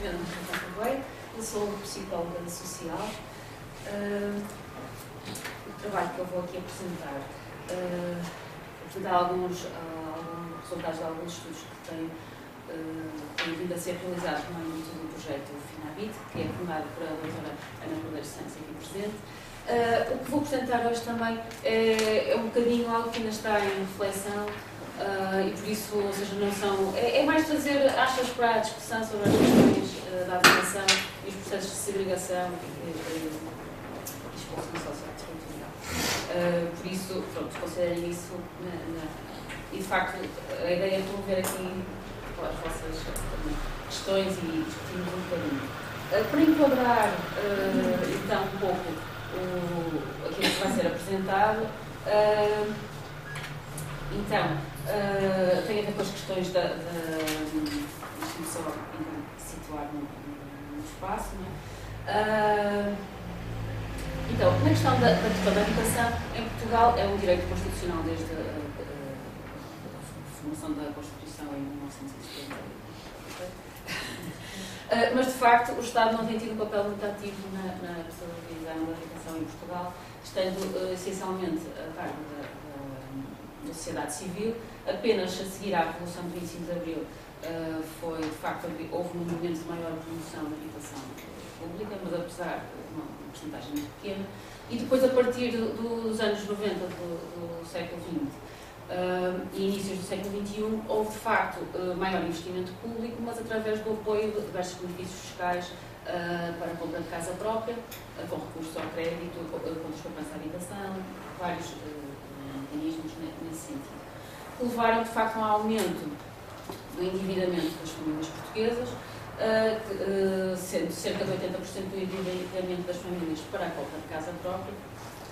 governo também. Eu sou uma psicóloga social. O trabalho que eu vou aqui apresentar dá alguns resultados de alguns estudos que têm vindo a ser realizados no âmbito do projeto FinHabit, que é formado pela doutora Ana Cordel Santos, aqui presente. O que vou apresentar hoje também é um bocadinho algo que ainda está em reflexão e por isso, ou seja, não são... É mais fazer achas para a discussão sobre as questões da habitação e os processos de segregação e expulsão social. Por isso, pronto, considerem isso e de facto a ideia é promover aqui as vossas questões e discutirmos um bocadinho. Para enquadrar então um pouco aquilo que vai ser apresentado, então, tem a ver com as questões da... Deixa-me só situar no espaço, não é? Então, na questão da habitação, em Portugal é um direito constitucional desde a formação da Constituição em 1970. Mas, de facto, o Estado não tem tido um papel muito ativo na desenvolvição da habitação em Portugal, estando essencialmente a cargo da sociedade civil. Apenas a seguir à Revolução de 25 de Abril foi, de facto, houve um movimento de maior promoção da habitação pública, mas apesar de uma porcentagem muito pequena. E depois, a partir dos anos 90 do século XX, e inícios do século XXI, houve de facto maior investimento público, mas através do apoio de diversos benefícios fiscais para a compra de casa própria, com recursos ao crédito, com descompensa à habitação, vários mecanismos nesse sentido, que levaram de facto a um aumento do endividamento das famílias portuguesas, sendo cerca de 80% do endividamento das famílias para a compra de casa própria,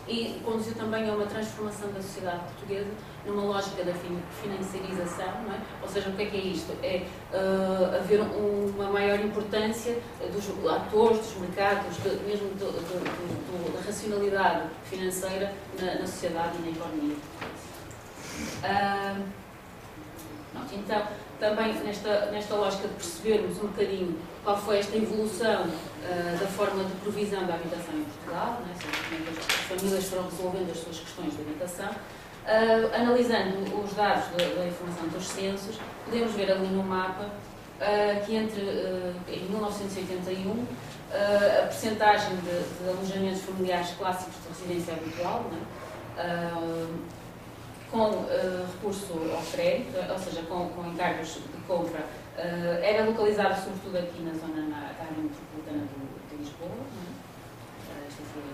e conduziu também a uma transformação da sociedade portuguesa numa lógica da financiarização, não é? Ou seja, o que é isto? É haver uma maior importância dos atores, dos mercados, mesmo da racionalidade financeira na sociedade e na economia. Então, também nesta lógica de percebermos um bocadinho qual foi esta evolução da forma de provisão da habitação em Portugal, né? Como é que as famílias foram resolvendo as suas questões de habitação, analisando os dados da informação dos censos, podemos ver ali no mapa que em 1981 a percentagem de alojamentos familiares clássicos de residência habitual, né? Com recurso ao crédito, ou seja, com encargos de compra, era localizado sobretudo aqui na zona da área metropolitana de Lisboa, né? Esta foi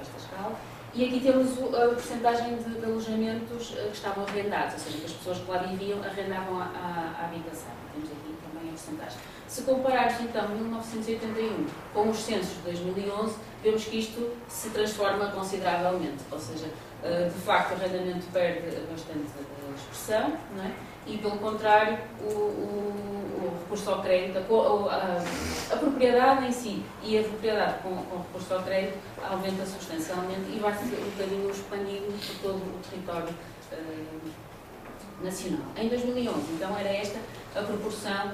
esta escala. E aqui temos a porcentagem de alojamentos que estavam arrendados, ou seja, que as pessoas que lá viviam arrendavam a habitação. Temos aqui também a porcentagem. Se compararmos então 1981 com os censos de 2011, vemos que isto se transforma consideravelmente, ou seja, de facto o arrendamento perde bastante expressão, não é? E pelo contrário o recurso ao crédito, a propriedade em si e a propriedade com recurso ao crédito aumenta substancialmente e vai ser um bocadinho expandido por todo o território nacional. Em 2011, então, era esta a proporção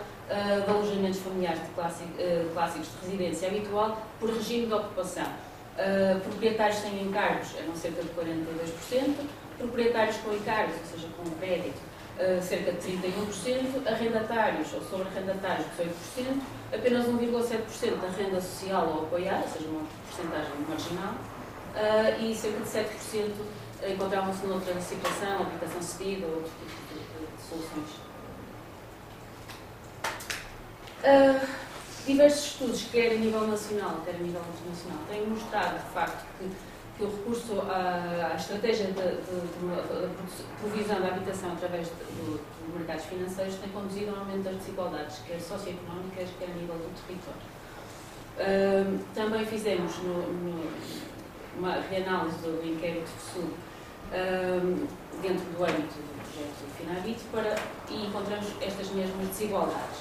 de alojamentos familiares de clássicos de residência habitual por regime de ocupação. Proprietários sem encargos eram cerca de 42%, proprietários com encargos, ou seja, com crédito, cerca de 31%, arrendatários ou sobre-arrendatários 18%, apenas 1,7% da renda social ou apoiada, ou seja, uma porcentagem marginal, e cerca de 7% encontravam-se noutra situação, habitação cedida ou outro tipo de soluções. Diversos estudos, quer a nível nacional, quer a nível internacional, têm mostrado, de facto, que o recurso à estratégia de provisão da habitação através dos mercados financeiros tem conduzido ao aumento das desigualdades, quer socioeconómicas, quer a nível do território. Também fizemos uma reanálise do inquérito FSUD dentro do âmbito do projeto FinHabit e encontramos estas mesmas desigualdades,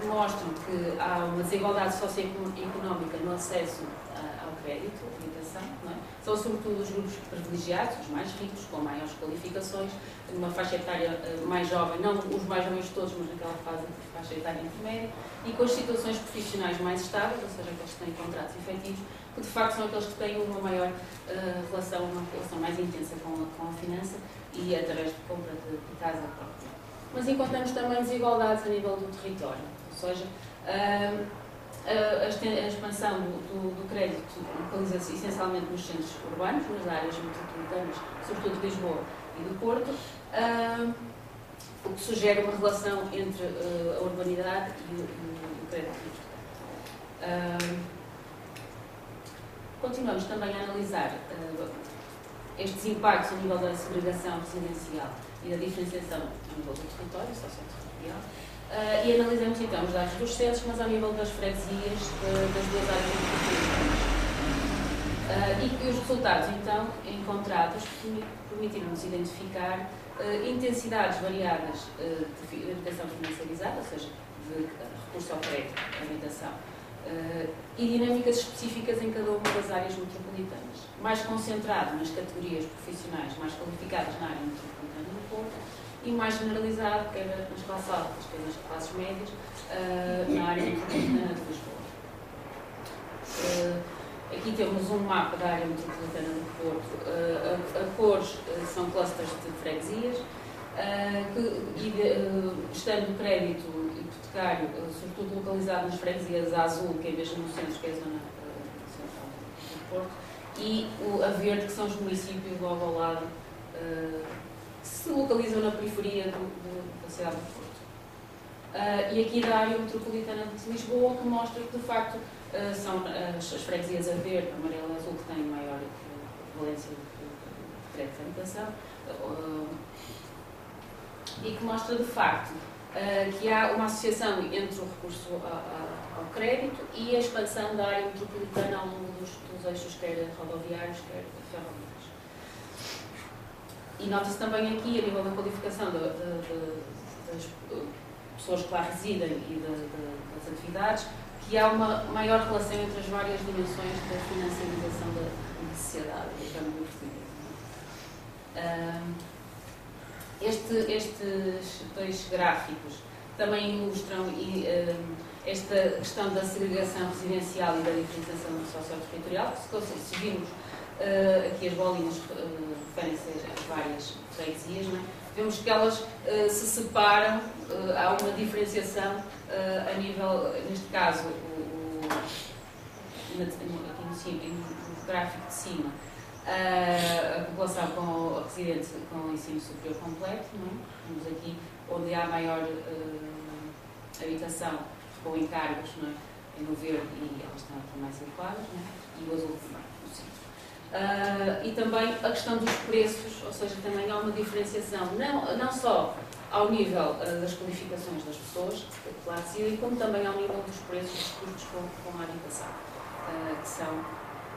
que mostram que há uma desigualdade socioeconómica no acesso ao crédito, à habitação, não é? são sobretudo os grupos privilegiados, os mais ricos, com maiores qualificações, numa faixa etária mais jovem, não os mais jovens de todos, mas naquela faixa etária intermédia, e com as situações profissionais mais estáveis, ou seja, aqueles que têm contratos efetivos, que de facto são aqueles que têm uma maior relação, uma relação mais intensa com a finança e através de compra de casa própria. Mas encontramos também desigualdades a nível do território, ou seja, a expansão do crédito localiza-se essencialmente nos centros urbanos, nas áreas metropolitanas, sobretudo de Lisboa e do Porto, o que sugere uma relação entre a urbanidade e o crédito. Continuamos também a analisar estes impactos a nível da segregação residencial e da diferenciação a nível do território socioterritorial, e analisamos então os dados dos centros, mas ao nível das freguesias das duas áreas metropolitanas. E os resultados então encontrados permitiram-nos identificar intensidades variadas de habitação financiarizada, ou seja, de recurso ao crédito à habitação, e dinâmicas específicas em cada uma das áreas metropolitanas, mais concentrado nas categorias profissionais mais qualificadas na área metropolitana do Porto e mais generalizado, quer nas classes altas, quer nas classes médias, na área metropolitana de Lisboa. Aqui temos um mapa da área metropolitana do Porto, a cores são clusters de freguesias, estando o crédito sobretudo localizado nas freguesias azul, que é mesmo no centro, que é a zona central do Porto, e a verde, que são os municípios logo ao lado, que se localizam na periferia da cidade do Porto. E aqui da área metropolitana de Lisboa, que mostra que, de facto, são as freguesias a verde, amarela e azul, que têm maior valência de crédito de habitação, e que mostra, de facto, que há uma associação entre o recurso ao crédito e a expansão da área metropolitana ao longo dos eixos, quer rodoviários, quer ferroviários. E nota-se também aqui, a nível da qualificação das pessoas que lá residem e das atividades, que há uma maior relação entre as várias dimensões da financiarização da sociedade, digamos assim. Estes dois gráficos também ilustram esta questão da segregação residencial e da diferenciação socioterritorial. Se virmos aqui as bolinhas referem-se às várias freguesias, não é? Vemos que elas se separam, há uma diferenciação a nível, neste caso, aqui no gráfico de cima, a população com residente com ensino superior completo, não é? Temos aqui onde há maior habitação com encargos, não é? No verde, e elas estão mais adequadas, não é? E o azul também, no centro. E também a questão dos preços, ou seja, também há uma diferenciação, não só ao nível das qualificações das pessoas que lá residem, como também ao nível dos preços dos custos com a habitação, que são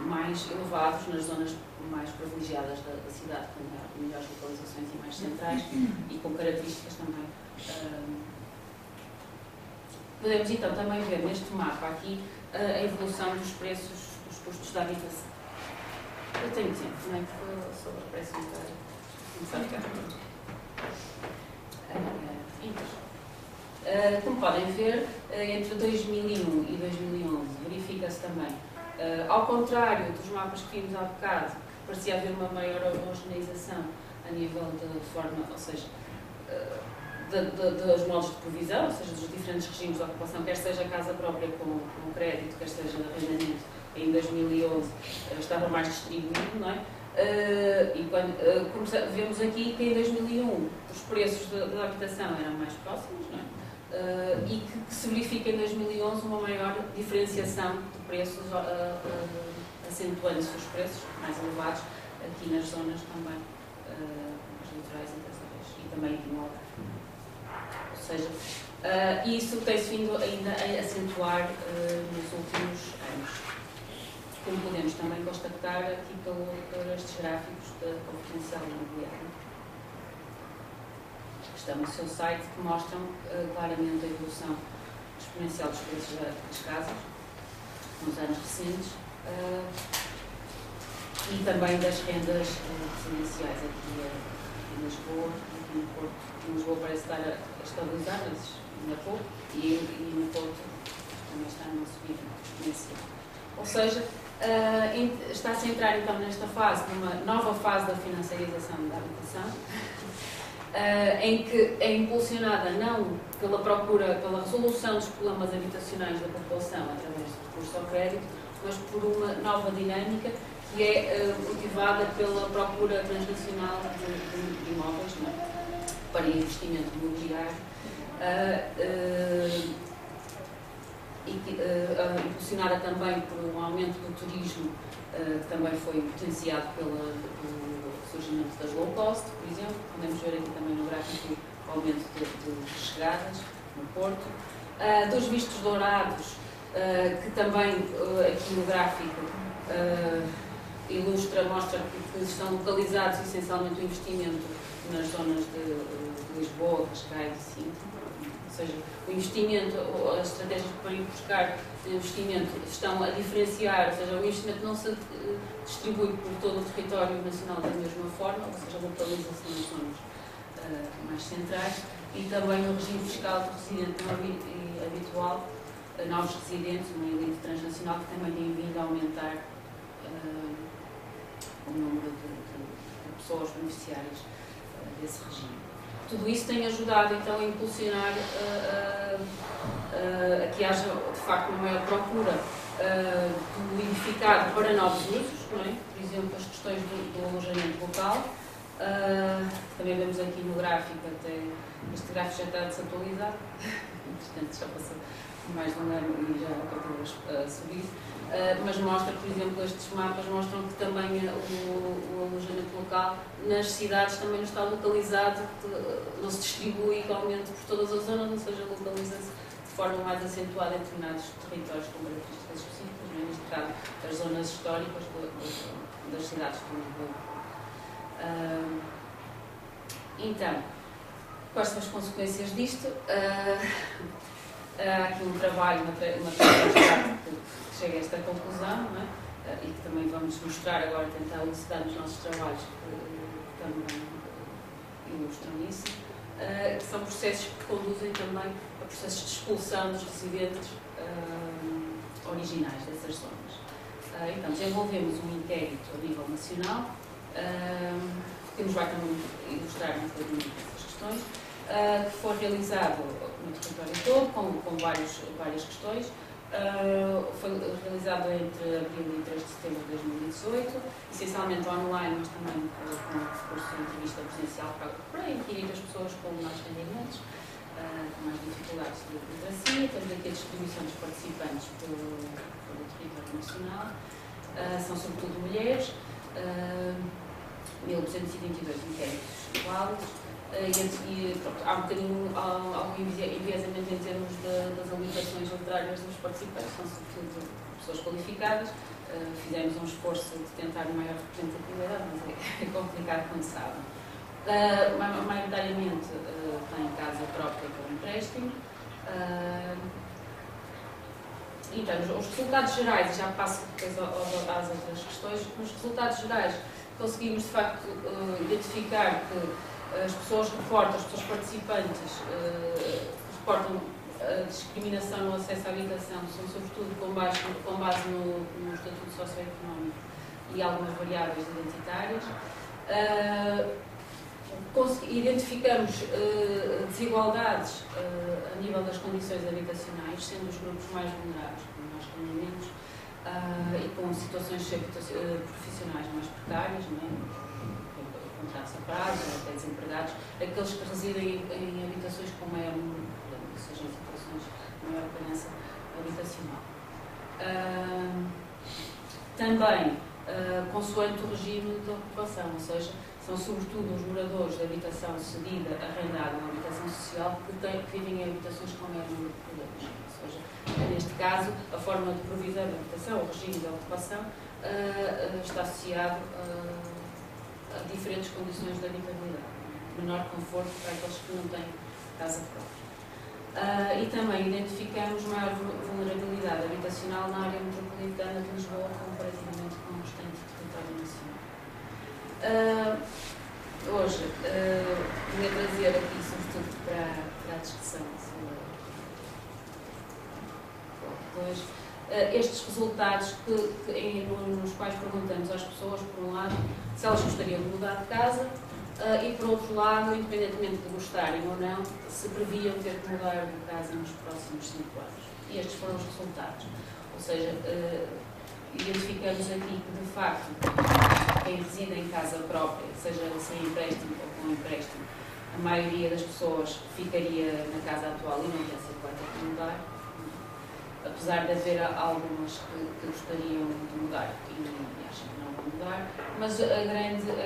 mais elevados nas zonas mais privilegiadas da cidade, com melhores localizações e mais centrais e com características também. Podemos então também ver neste mapa aqui a evolução dos preços, dos custos da habitação. Eu tenho tempo, não é? Porque sobre o preço então, como podem ver, entre 2001 e 2011 verifica-se também, ao contrário dos mapas que vimos há bocado, que parecia haver uma maior homogeneização a nível de forma, ou seja, dos modos de provisão, ou seja, dos diferentes regimes de ocupação, quer seja a casa própria com crédito, quer seja arrendamento, em 2011 estava mais distribuído, não é? E quando vemos aqui que em 2001 os preços da habitação eram mais próximos, não é? E que se verifica em 2011 uma maior diferenciação de preços, acentuando-se os preços mais elevados aqui nas zonas também litorais e também aqui no Algarve. Ou seja, isso tem-se vindo ainda a acentuar nos últimos anos. Como podemos também constatar aqui por estes gráficos da confidencial imobiliária, que estão no seu site, que mostram claramente a evolução exponencial dos preços das casas nos anos recentes, e também das rendas residenciais aqui em Lisboa. No Porto, parece estar a estabilizar, mas ainda pouco, e no Porto também está numa subida nesse ano. Ou seja, está-se a entrar então nesta fase, numa nova fase da financiarização da habitação, em que é impulsionada não pela procura, pela resolução dos problemas habitacionais da população através de recurso ao crédito, mas por uma nova dinâmica que é motivada pela procura transnacional de imóveis, não é? Para investimento imobiliário, impulsionada também por um aumento do turismo, que também foi potenciado pelo surgimento das low cost, por exemplo. Podemos ver aqui também no gráfico o aumento de chegadas no Porto, dos vistos dourados, que também aqui no gráfico mostra que estão localizados essencialmente o investimento nas zonas de Lisboa, Cascais e Sintra. Ou seja, o investimento, as estratégias que vêm buscar de investimento estão a diferenciar, ou seja, o investimento não se distribui por todo o território nacional da mesma forma, ou seja, localiza-se nas zonas mais centrais, e também o regime fiscal do residente não habitual, novos residentes, uma elite transnacional que também tem vindo a aumentar o número de pessoas beneficiárias desse regime. Tudo isso tem ajudado, então, a impulsionar a que haja, de facto, uma maior procura do edificado para novos usos, não é? Por exemplo, as questões do alojamento local. Também vemos aqui no gráfico, este gráfico já está desatualizado, portanto, já passou mais de um ano e já acabou a subir, mas mostra, por exemplo, estes mapas mostram que também o alojamento local nas cidades também não está localizado, não se distribui igualmente por todas as zonas, ou seja, localiza-se de forma mais acentuada em determinados territórios com características específicas, neste caso as zonas históricas das cidades como Lisboa. Então, quais são as consequências disto? Há aqui um trabalho, que chega a esta conclusão, não é? E que também vamos mostrar agora, tentar elucidar nos nossos trabalhos que também ilustram isso, que são processos que conduzem também a processos de expulsão dos residentes originais dessas zonas. Então, desenvolvemos um inquérito a nível nacional, que nos vai também ilustrar um bocadinho essas questões, que foi realizado no território todo, com várias questões. Foi realizado entre abril e 3 de setembro de 2018, essencialmente online, mas também com um recurso de entrevista presencial para inquirir as pessoas com mais rendimentos, com mais dificuldades de literacia. Temos aqui a distribuição dos participantes pelo território nacional. São sobretudo mulheres, 1.222 inquéritos válidos. Há um bocadinho algum enviesamento em termos das habilitações literárias dos participantes, são sobretudo pessoas qualificadas. Fizemos um esforço de tentar uma maior representatividade, mas é complicado quando sabem. Maioritariamente têm casa própria para empréstimo. Então, os resultados gerais, já passo depois às outras questões, nos resultados gerais conseguimos de facto identificar que as pessoas participantes reportam a discriminação no acesso à habitação, são sobretudo com base no estatuto socioeconómico e algumas variáveis identitárias. Identificamos desigualdades a nível das condições habitacionais, sendo os grupos mais vulneráveis, com mais rendimentos e com situações profissionais mais precárias, não é? Contratos a prazo, até desempregados, aqueles que residem em habitações com maior número de problemas, ou seja, em situações de maior carência habitacional. Também, consoante o regime de ocupação, ou seja, são sobretudo os moradores de habitação cedida, arrendada, ou habitação social, que vivem em habitações com maior número de problemas. Ou seja, neste caso, a forma de provisão da habitação, o regime de ocupação, está associado a diferentes condições de habitabilidade, menor conforto para aqueles que não têm casa própria. E também identificamos maior vulnerabilidade habitacional na área metropolitana de Lisboa, comparativamente com o restante território nacional. Hoje vinha trazer aqui, sobretudo para a discussão sobre estes resultados nos quais perguntamos às pessoas, por um lado, se elas gostariam de mudar de casa e, por outro lado, independentemente de gostarem ou não, se previam ter que mudar de casa nos próximos 5 anos. E estes foram os resultados. Ou seja, identificamos aqui que, de facto, quem reside em casa própria, seja sem empréstimo ou com empréstimo, a maioria das pessoas ficaria na casa atual e não tinha sido capaz de mudar, apesar de haver algumas que gostariam de mudar e acham que não vão mudar, mas a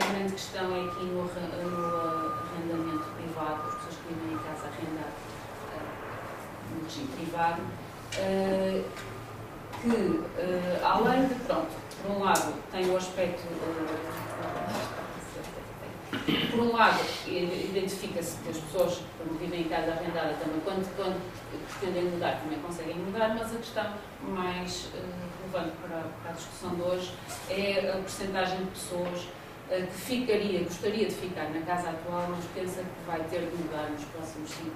grande questão é aqui no arrendamento privado, as pessoas que vivem em casa arrendada no regime privado, que além de, pronto, por um lado tem o aspecto, por um lado identifica-se que as pessoas que vivem em casa arrendada também, quando pretendem mudar, também conseguem mudar, mas a questão mais relevante para a discussão de hoje é a percentagem de pessoas que gostaria de ficar na casa atual, mas pensa que vai ter de mudar nos próximos 5 anos.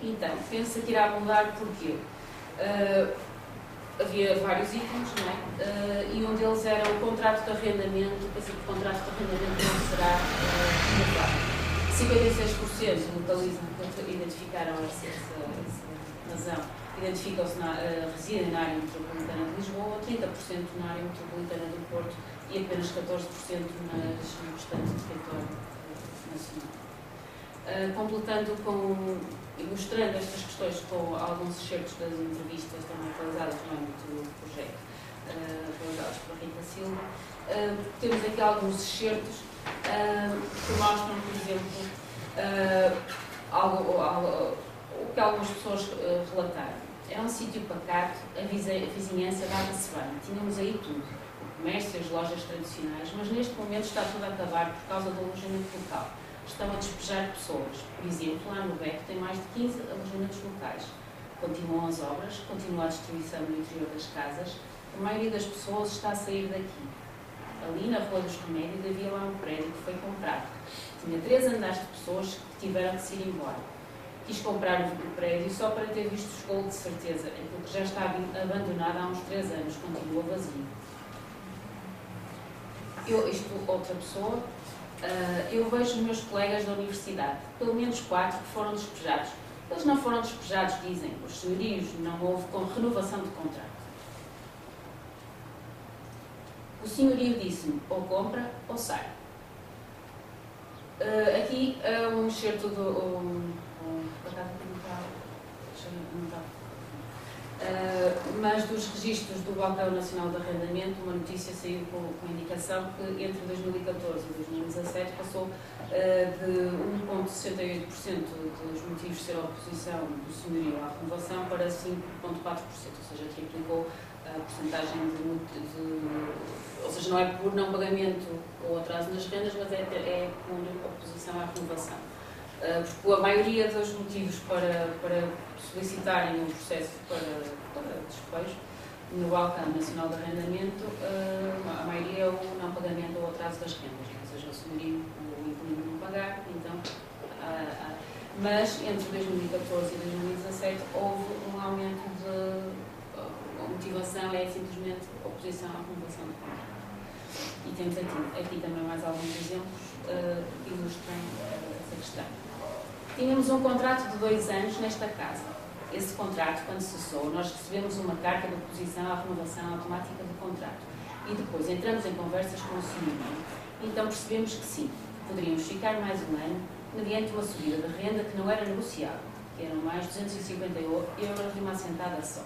Então, pensa que irá mudar porquê? Havia vários itens, não é? E um deles era o contrato de arrendamento. Pensa que o contrato de arrendamento não será mudado. 56% localizam que identificaram essa razão. Identificam-se residem na área metropolitana de Lisboa, 30% na área metropolitana do Porto e apenas 14% no restante território nacional. Completando ilustrando estas questões com alguns excertos das entrevistas também realizadas no âmbito do projeto, realizadas por Rita Silva, temos aqui alguns excertos que mostram, por exemplo, o que algumas pessoas relataram. É um sítio pacato, a vizinhança dava-se bem, tínhamos aí tudo, o comércio, as lojas tradicionais, mas neste momento está tudo a acabar por causa do alojamento local. Estão a despejar pessoas. Por exemplo, lá no BEC tem mais de 15 alojamentos locais. Continuam as obras, continua a destruição no interior das casas. A maioria das pessoas está a sair daqui. Ali na Rua dos Remédios havia lá um prédio que foi comprado. Tinha 3 andares de pessoas que tiveram que se ir embora. Quis comprar o prédio só para ter visto o esgolo de certeza, porque já está abandonado há uns 3 anos, continua vazio. Isto outra pessoa. Eu vejo os meus colegas da universidade, pelo menos 4 que foram despejados. Eles não foram despejados, dizem, os senhorios, não houve com renovação de contrato. O senhorio disse-me, ou compra ou sai. Aqui é um excerto do... mas dos registros do Balcão Nacional de Arrendamento, uma notícia saiu com indicação que entre 2014 e 2017 passou de 1,68% dos motivos de ser a oposição do senhorio à renovação para 5,4%, ou seja, triplicou a porcentagem ou seja, não é por não pagamento ou atraso nas rendas, mas é por oposição à renovação. Porque a maioria dos motivos para solicitarem um processo para despejo no Balcão Nacional de Arrendamento, a maioria é o não pagamento ou atraso das rendas, ou seja, o senhorio, o inquilino não pagar, então... Mas entre 2014 e 2017 houve um aumento a motivação é simplesmente oposição à renovação do contrato. E temos aqui também mais alguns exemplos que ilustram essa questão. Tínhamos um contrato de 2 anos nesta casa. Esse contrato, quando cessou, nós recebemos uma carta de oposição à renovação automática do contrato. E depois entramos em conversas com o senhorio. Então percebemos que sim, poderíamos ficar mais 1 ano, mediante uma subida de renda que não era negociável, que eram mais 250 € de uma assentada só.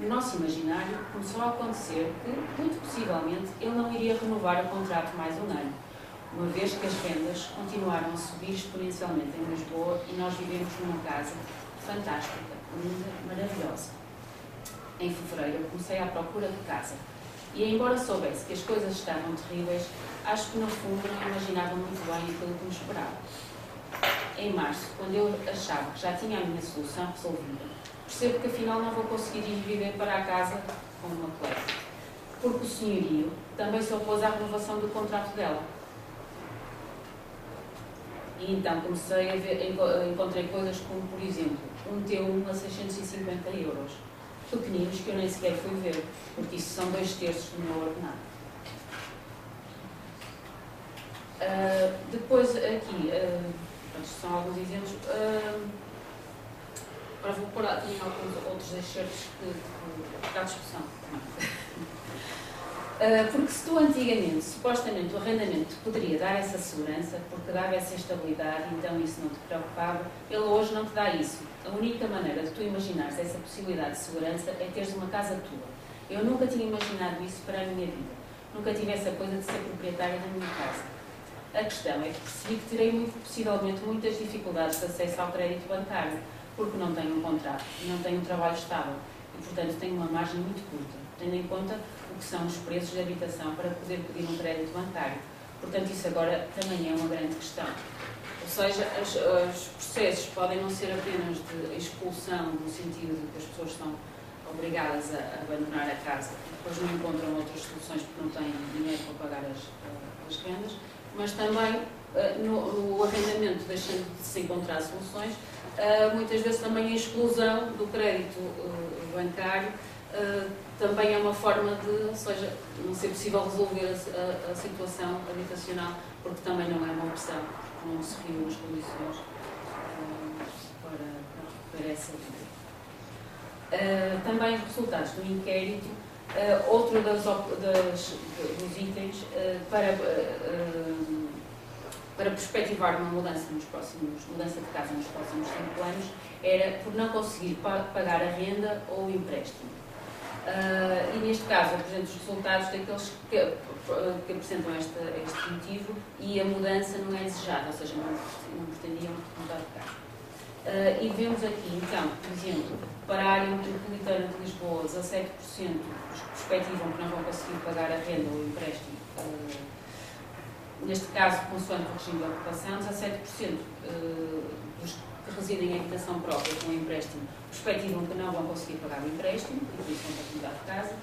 No nosso imaginário, começou a acontecer que, muito possivelmente, ele não iria renovar o contrato mais 1 ano. Uma vez que as rendas continuaram a subir exponencialmente em Lisboa e nós vivemos numa casa fantástica, linda, maravilhosa. Em fevereiro eu comecei à procura de casa e, embora soubesse que as coisas estavam terríveis, acho que no fundo não imaginava muito bem aquilo que me esperava. Em março, quando eu achava que já tinha a minha solução resolvida, percebo que afinal não vou conseguir ir viver para a casa com uma colega. porque o senhorio também se opôs à renovação do contrato dela. E então comecei a ver, encontrei coisas como, por exemplo, um T1 a 650 euros, pequeninos que eu nem sequer fui ver, porque isso são 2/3 do meu ordenado. Depois aqui, são alguns exemplos, agora vou pôr aqui alguns outros excertos que dá discussão. Porque se tu antigamente, supostamente, o arrendamento te poderia dar essa segurança, porque dava essa estabilidade, então isso não te preocupava, ele hoje não te dá isso. A única maneira de tu imaginares essa possibilidade de segurança é teres uma casa tua. Eu nunca tinha imaginado isso para a minha vida. Nunca tive essa coisa de ser proprietária da minha casa. A questão é que percebi que terei, muito possivelmente, muitas dificuldades de acesso ao crédito bancário, porque não tenho um contrato, não tenho um trabalho estável e, portanto, tenho uma margem muito curta, tendo em conta o que são os preços de habitação para poder pedir um crédito bancário. Portanto, isso agora também é uma grande questão. Ou seja, os processos podem não ser apenas de expulsão, no sentido de que as pessoas estão obrigadas a abandonar a casa e depois não encontram outras soluções porque não têm dinheiro para pagar as rendas, mas também no arrendamento, deixando de se encontrar soluções, muitas vezes também a exclusão do crédito bancário também é uma forma de, ou seja, não ser possível resolver a situação habitacional, porque também não é uma opção, não se reúnem as condições para essa vida. Também os resultados do inquérito, outro dos itens para perspectivar uma mudança de casa nos próximos 5 anos, era por não conseguir pagar a renda ou o empréstimo. E neste caso, apresento os resultados daqueles que apresentam este motivo e a mudança não é desejada, ou seja, não pretendiam mudar de casa. E vemos aqui, então, por exemplo, para a área metropolitana de Lisboa, 17% dos que perspectivam que não vão conseguir pagar a renda ou o empréstimo, neste caso, consoante o regime de ocupação, 17% dos que residem em habitação própria com empréstimo perspectivam que não vão conseguir pagar o empréstimo, e por isso vão ter que mudar de casa,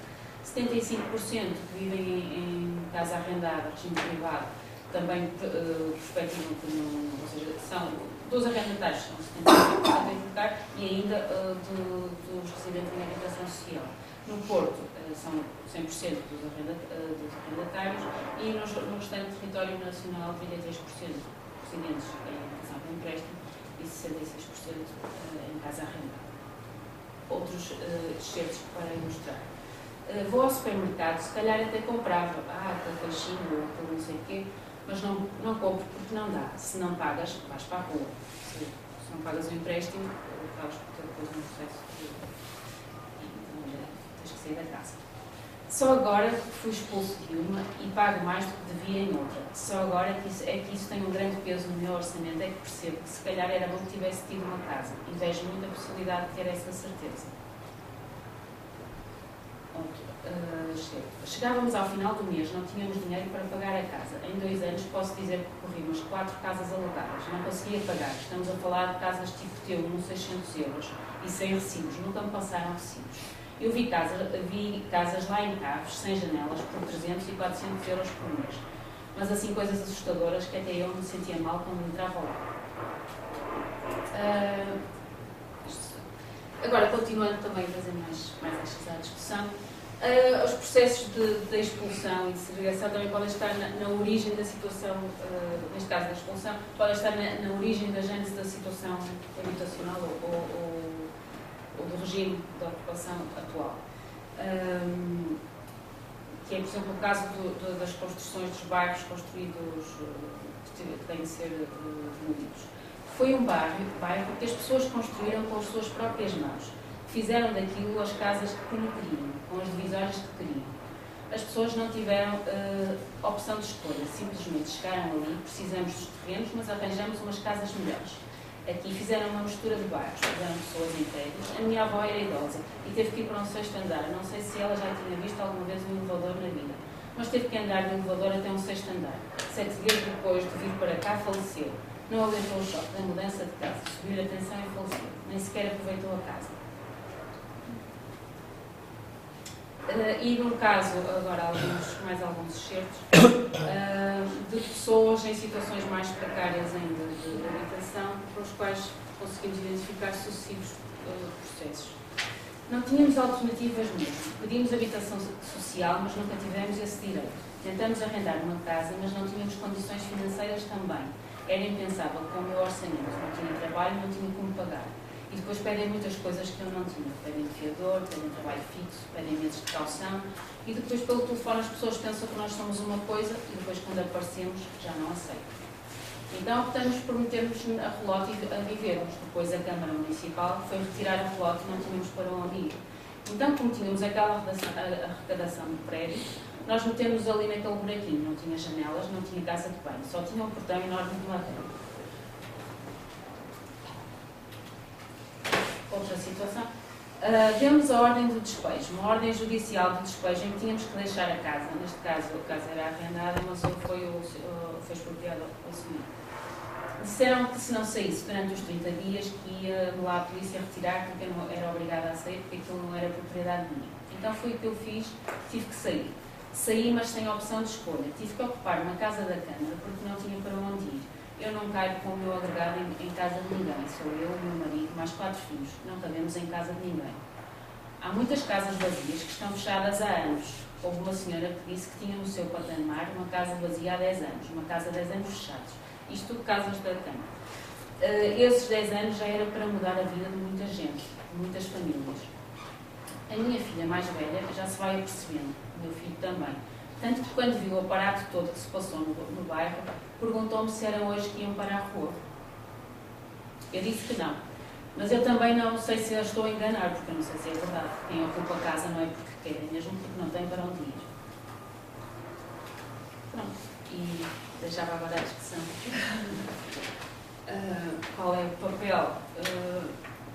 75% que vivem em casa arrendada, regime privado, também perspectivam que não, ou seja, são dos arrendatários são 75% em lugar e ainda dos residentes em habitação social. No Porto, são 100% dos arrendatários e no restante território nacional, 33% residentes em habitação de empréstimo e 66% em casa arrendada. Outros excertos para ilustrar. Vou ao supermercado, se calhar até comprava aquele caixinho ou aquele não sei o quê, mas não compro porque não dá. Se não pagas, vais para a rua. Se não pagas o empréstimo, acabas por ter depois um processo e tens que sair da casa. Só agora que fui expulso de uma e pago mais do que devia em outra. Só agora é que isso tem um grande peso no meu orçamento, é que percebo que se calhar era bom que tivesse tido uma casa e vejo muita possibilidade de ter essa certeza. Chegávamos ao final do mês, não tínhamos dinheiro para pagar a casa. Em 2 anos posso dizer que corrimos 4 casas alugadas, não conseguia pagar. Estamos a falar de casas tipo T1, 600 euros e sem recibos, nunca me passaram recibos. Eu vi casas lá em Caves, sem janelas, por 300 e 400 euros por mês. Mas assim coisas assustadoras que até eu me sentia mal quando entrava lá. Agora, continuando também a fazer mais achas à discussão, os processos de expulsão e de segregação também podem estar na origem da situação, neste caso da expulsão, podem estar na origem da gênese da situação habitacional ou do regime da ocupação atual. Que é, por exemplo, o caso das construções dos bairros construídos que têm de ser demolidos. Foi um bairro que as pessoas construíram com as suas próprias mãos. Fizeram daquilo as casas que queriam, com as divisórias que queriam. As pessoas não tiveram opção de escolha, simplesmente chegaram ali, precisamos dos terrenos, mas arranjamos umas casas melhores. Aqui fizeram uma mistura de bairros, fizeram pessoas inteiras. A minha avó era idosa e teve que ir para um 6º andar. Não sei se ela já tinha visto alguma vez um elevador na vida, mas teve que andar de elevador até um 6º andar. 7 dias depois de vir para cá, faleceu. Não aguentou o choque da mudança de casa, subiu a tensão e faleceu. Nem sequer aproveitou a casa. e no caso, agora mais alguns excertos, de pessoas em situações mais precárias ainda de habitação, com os quais conseguimos identificar sucessivos processos. Não tínhamos alternativas mesmo. Pedimos habitação social, mas nunca tivemos esse direito. Tentamos arrendar uma casa, mas não tínhamos condições financeiras também. Era impensável, com o meu orçamento, não tinha trabalho, não tinha como pagar. E depois pedem muitas coisas que eu não tinha. Pedem fiador, pedem trabalho fixo, pedem meses de caução. E depois, pelo telefone, as pessoas pensam que nós somos uma coisa e depois, quando aparecemos, já não aceitam. Então, optamos por metermos a relote e a vivermos. Depois, a Câmara Municipal foi retirar a relote e não tínhamos para onde ir. Então, como tínhamos aquela arrecadação do prédio, nós metemos ali naquele buraquinho. Não tinha janelas, não tinha casa de banho, só tinha um portão enorme de madeira. Outra situação. Demos a ordem do despejo, uma ordem judicial de despejo em que tínhamos que deixar a casa. Neste caso, a casa era arrendada, mas foi expropriada ao senhor. Disseram que se não saísse durante os 30 dias, que ia lá a polícia retirar, porque eu não era obrigada a sair, porque aquilo não era propriedade minha. Então foi o que eu fiz, tive que sair. Saí, mas sem opção de escolha. Tive que ocupar uma casa da Câmara, porque não tinha para onde ir. Eu não caio com o meu agregado em casa de ninguém. Sou eu, o meu marido, mais 4 filhos. Não cabemos em casa de ninguém. Há muitas casas vazias que estão fechadas há anos. Houve uma senhora que disse que tinha no seu patamar uma casa vazia há 10 anos. Uma casa há 10 anos fechados. Isto tudo casas da Câmara. Esses 10 anos já era para mudar a vida de muita gente, de muitas famílias. A minha filha mais velha já se vai apercebendo. O meu filho também. Tanto que quando viu o aparato todo que se passou no bairro, perguntou-me se era hoje que iam para a rua. Eu disse que não. Mas eu também não sei se eu estou a enganar, porque eu não sei se é verdade. Quem ocupa a casa não é porque quer, é mesmo porque não tem para onde ir. Pronto. E deixava agora a discussão. Qual é o papel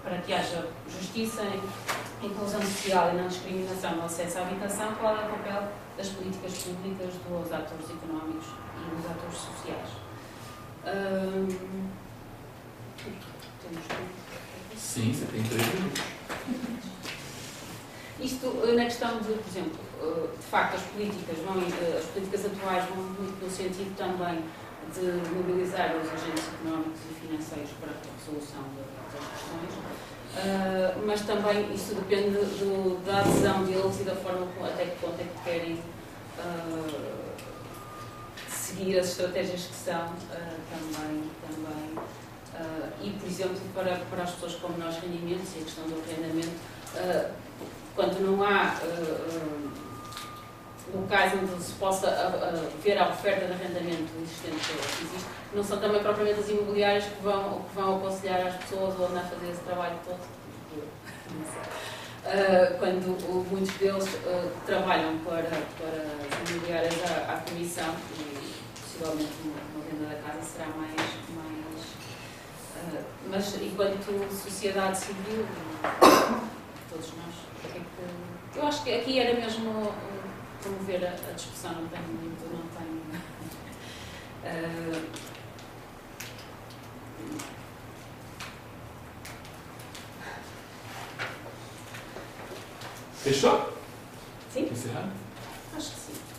para que haja justiça, inclusão social e não discriminação no acesso à habitação? Qual é o papel das políticas públicas, dos atores económicos e dos atores sociais? Temos tempo? Sim, você tem 3 minutos. Isto na questão de, por exemplo, de facto as políticas atuais vão muito no sentido também de mobilizar os agentes económicos e financeiros para a resolução das questões. Mas também isso depende da adesão deles e da forma até que ponto é que querem seguir as estratégias que são e, por exemplo, para as pessoas como nós, rendimentos e a questão do arrendamento, quando não há locais onde se possa ver a oferta de arrendamento existente que existe, não são também propriamente as imobiliárias que vão aconselhar as pessoas ou andar a fazer esse trabalho todo. Quando muitos deles trabalham para as imobiliárias à comissão, e possivelmente uma venda da casa será mais mas enquanto sociedade civil, todos nós, eu acho que aqui era mesmo promover a discussão, não tenho muito, não tenho. Fechou? Sim. Encerrado? Acho que sim.